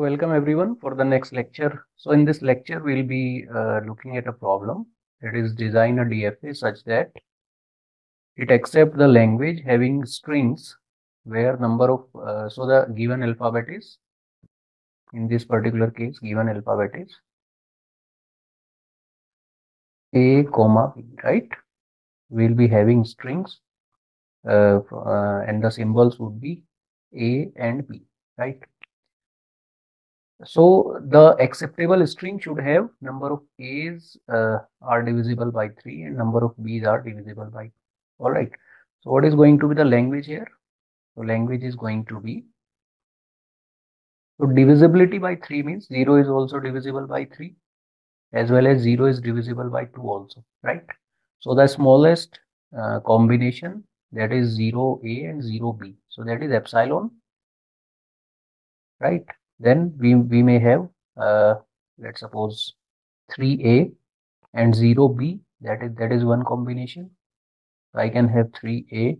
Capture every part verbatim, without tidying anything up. Welcome everyone for the next lecture. So in this lecture we'll be uh, looking at a problem that is design a D F A such that it accepts the language having strings where number of uh, so the given alphabet is, in this particular case given alphabet is A comma B, right? We'll be having strings uh, uh, and the symbols would be A and B, right? So the acceptable string should have number of A's uh, are divisible by three and number of B's are divisible by two. All right. So what is going to be the language here? So language is going to be, so divisibility by three means zero is also divisible by three as well as zero is divisible by two also, right? So the smallest uh, combination, that is zero A and zero B. So that is epsilon, right? Then we, we may have, uh, let's suppose three A and zero B, that is, that is one combination. So I can have three A.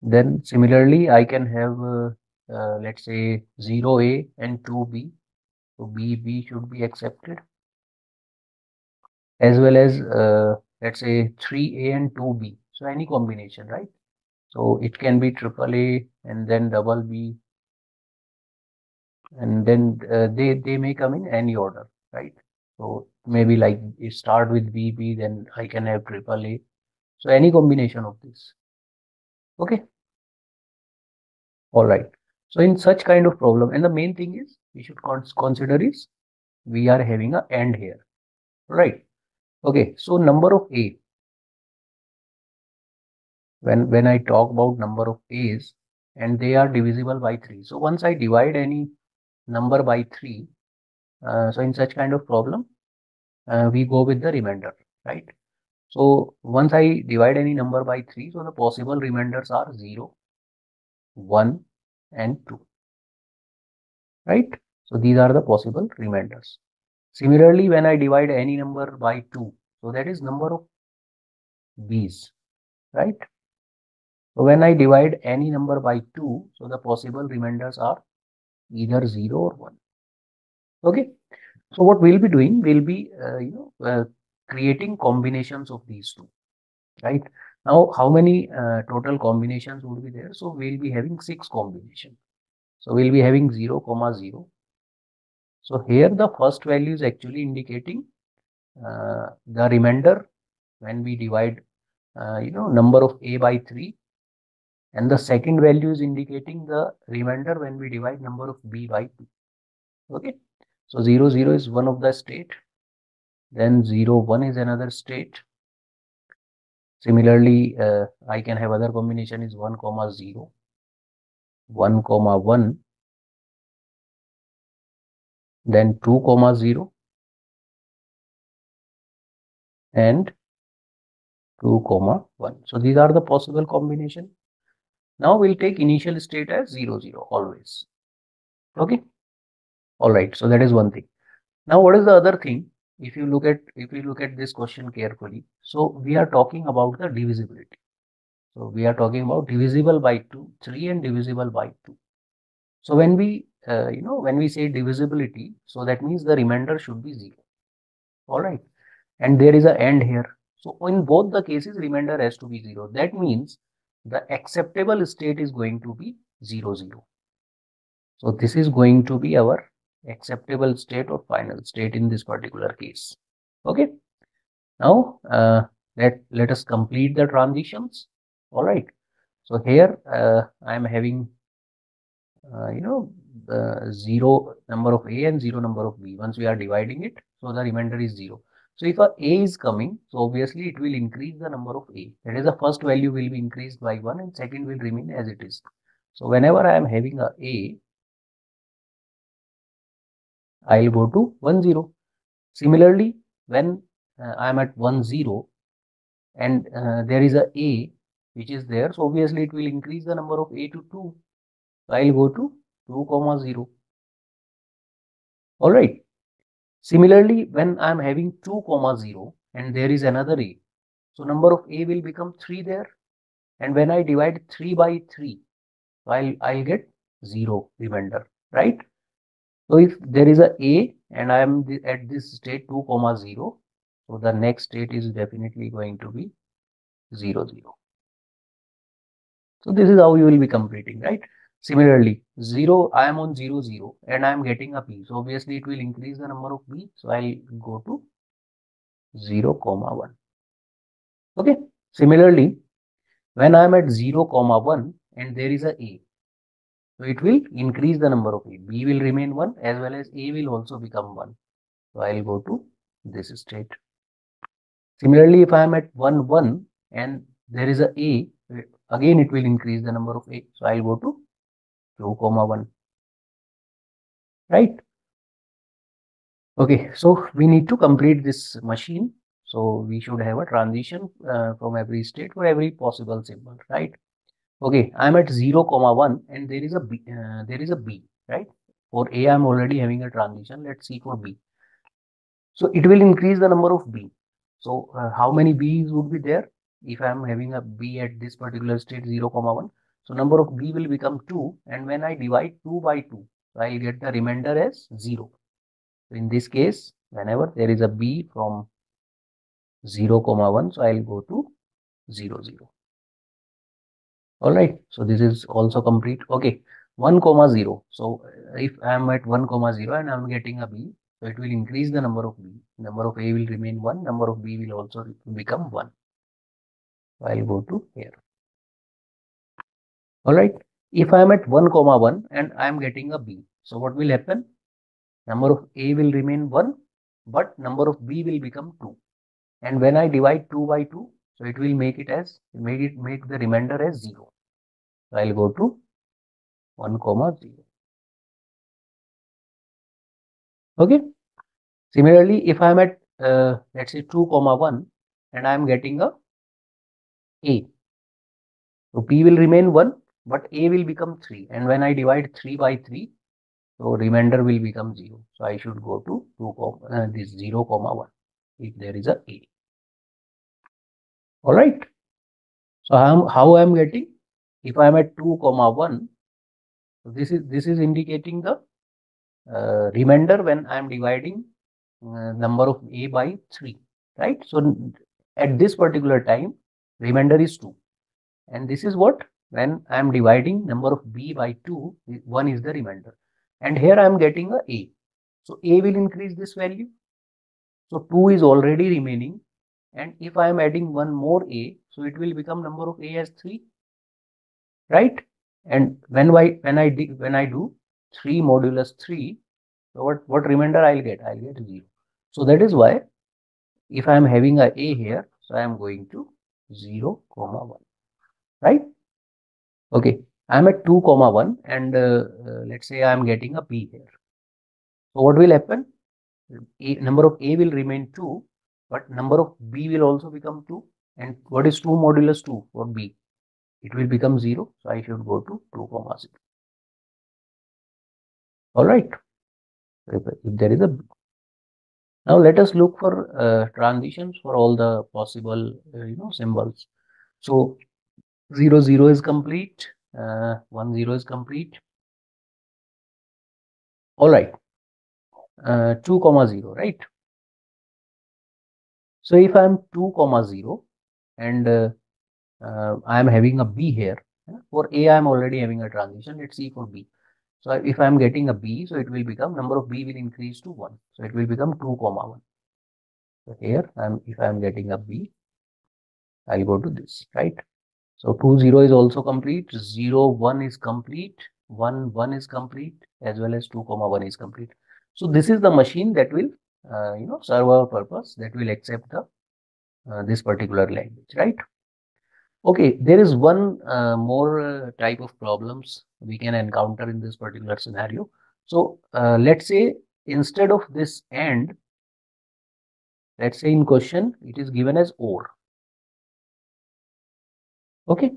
Then similarly, I can have, uh, uh, let's say zero A and two B. So B B should be accepted. As well as, uh, let's say three A and two B. So any combination, right? So it can be triple A and then double B. And then uh, they they may come in any order, right? So maybe like you start with B B, then I can have triple A, so any combination of this. Okay, all right. So in such kind of problem, and the main thing is we should cons consider is we are having a AND here, right? Okay, so number of A. When when I talk about number of A's and they are divisible by three, so once I divide any number by three, uh, so in such kind of problem uh, we go with the remainder, right? So once I divide any number by three, so the possible remainders are zero, one and two, right? So these are the possible remainders. Similarly, when I divide any number by two, so that is number of B's, right? So when I divide any number by two, so the possible remainders are either zero or one. Okay, so what we'll be doing, we'll be uh, you know uh, creating combinations of these two, right? Now how many uh, total combinations would be there? So we'll be having six combinations. So we'll be having zero comma zero. So here the first value is actually indicating uh, the remainder when we divide uh, you know number of A by three. And the second value is indicating the remainder when we divide number of B by two. Okay. So zero, zero is one of the state. Then zero, one is another state. Similarly, uh, I can have other combination is one comma zero, one comma one. Then two comma zero. And two comma one. So these are the possible combination. Now we'll take initial state as zero, zero always. Okay. All right. So that is one thing. Now what is the other thing? If you look at, if you look at this question carefully, so we are talking about the divisibility. So we are talking about divisible by two, three and divisible by two. So when we, uh, you know, when we say divisibility, so that means the remainder should be zero. All right. And there is an AND here. So in both the cases, remainder has to be zero. That means the acceptable state is going to be zero, zero. So this is going to be our acceptable state or final state in this particular case. Okay. Now uh, let, let us complete the transitions. All right. So here uh, I am having, uh, you know, the zero number of A and zero number of B. Once we are dividing it, so the remainder is zero. So if a A is coming, so obviously it will increase the number of A. That is, the first value will be increased by one and second will remain as it is. So whenever I am having a A, I will go to one, zero. Similarly, when uh, I am at one, zero and uh, there is a A which is there, so obviously it will increase the number of A to two. So I will go to two comma zero. All right. Similarly, when I am having two comma zero and there is another A, so number of A will become three there, and when I divide three by three, I'll, I'll get zero remainder, right? So if there is a A and I am the, at this state two comma zero, so the next state is definitely going to be zero zero. So this is how you will be completing, right? Similarly, zero, I am on zero zero and I am getting a P, so obviously it will increase the number of P, so I'll go to zero comma one. Okay, similarly, when I am at zero comma one and there is a A, so it will increase the number of A. B will remain one as well as A will also become one, so I'll go to this state. Similarly, if I am at one one and there is a A, again it will increase the number of A, so I'll go to two comma one, right? Okay, so we need to complete this machine. So we should have a transition uh, from every state for every possible symbol, right? Okay, I'm at zero comma one and there is a B, uh, there is a B, right? For A, I'm already having a transition. Let's see for B. So it will increase the number of B. So uh, how many B's would be there if I'm having a B at this particular state zero comma one? So number of B will become two, and when I divide two by two, I'll get the remainder as zero. So in this case, whenever there is a B from zero comma one, so I'll go to zero zero. All right, so this is also complete. Okay, one comma zero. So if I am at one comma zero and I'm getting a B, so it will increase the number of B. Number of A will remain one, number of B will also become one. So I'll go to here. All right, if I am at one comma one and I am getting a B, so what will happen? Number of A will remain one, but number of B will become two. And when I divide two by two, so it will make it as make it make the remainder as zero. So I'll go to one comma zero. Okay. Similarly, if I'm at uh, let's say two comma one and I'm getting a A, so P will remain one, but A will become three. And when I divide three by three, so remainder will become zero. So I should go to two comma, uh, this zero comma one if there is a A. All right. So I'm, how I am getting? If I am at two comma one, so this is this is indicating the uh, remainder when I am dividing uh, number of A by three, right? So at this particular time, remainder is two, and this is what when I am dividing number of B by two, one is the remainder, and here I am getting a A. So A will increase this value. So two is already remaining, and if I am adding one more A, so it will become number of A as three, right? And when I, when I, when I do three modulus three, so what, what remainder I'll get? I'll get zero. So that is why if I am having a A here, so I am going to zero comma one, right? Okay, I am at two comma one and uh, uh, let's say I am getting a P here. So what will happen? A, number of A will remain two, but number of B will also become two. And what is two modulus two for B? It will become zero. So I should go to two comma zero. All right. If, if there is a B. Now let us look for uh, transitions for all the possible uh, you know symbols. So zero zero is complete. Uh, one zero is complete. All right. Uh, two comma zero, right? So if I am two comma zero and uh, uh, I am having a B here, for A I am already having a transition. Let's see for B. So if I am getting a B, so it will become number of B will increase to one, so it will become two comma one. So here I am, if I am getting a B, I'll go to this, right? So two zero is also complete, zero one is complete, one one is complete, as well as two comma one is complete. So this is the machine that will, uh, you know, serve our purpose, that will accept the uh, this particular language, right? Okay, there is one uh, more uh, type of problems we can encounter in this particular scenario. So uh, let's say instead of this AND, let's say in question it is given as OR. Okay.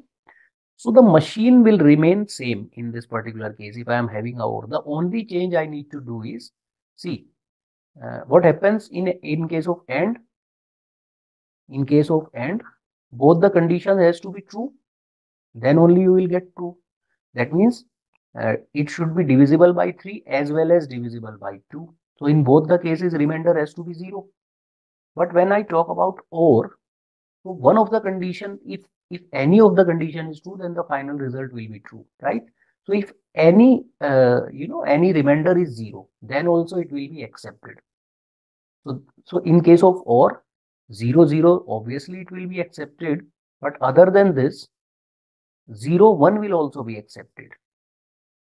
So the machine will remain same in this particular case if I am having a OR. The only change I need to do is, see, uh, what happens in, in case of AND? In case of AND, both the conditions has to be true. Then only you will get true. That means uh, it should be divisible by three as well as divisible by two. So in both the cases, remainder has to be zero. But when I talk about or, so one of the condition, if if any of the condition is true, then the final result will be true, right? So if any uh, you know any remainder is zero, then also it will be accepted. So so in case of or zero zero, obviously it will be accepted. But other than this, zero one will also be accepted,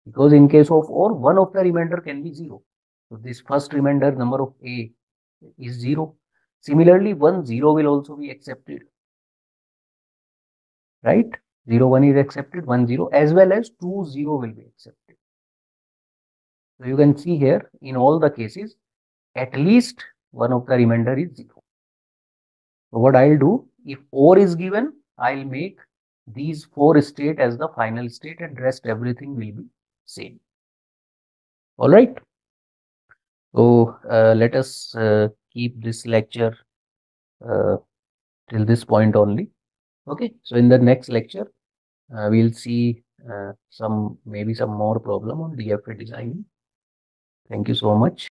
because in case of or, one of the remainder can be zero. So this first remainder number of a is zero. Similarly, one zero will also be accepted, right? zero one is accepted, one zero, as well as two zero will be accepted. So you can see here, in all the cases, at least one of the remainder is zero. So what I'll do, if or is given, I'll make these four state as the final state, and rest everything will be same. All right. So uh, let us uh, keep this lecture uh, till this point only. Okay, so in the next lecture, uh, we'll see uh, some maybe some more problem on D F A design. Thank you so much.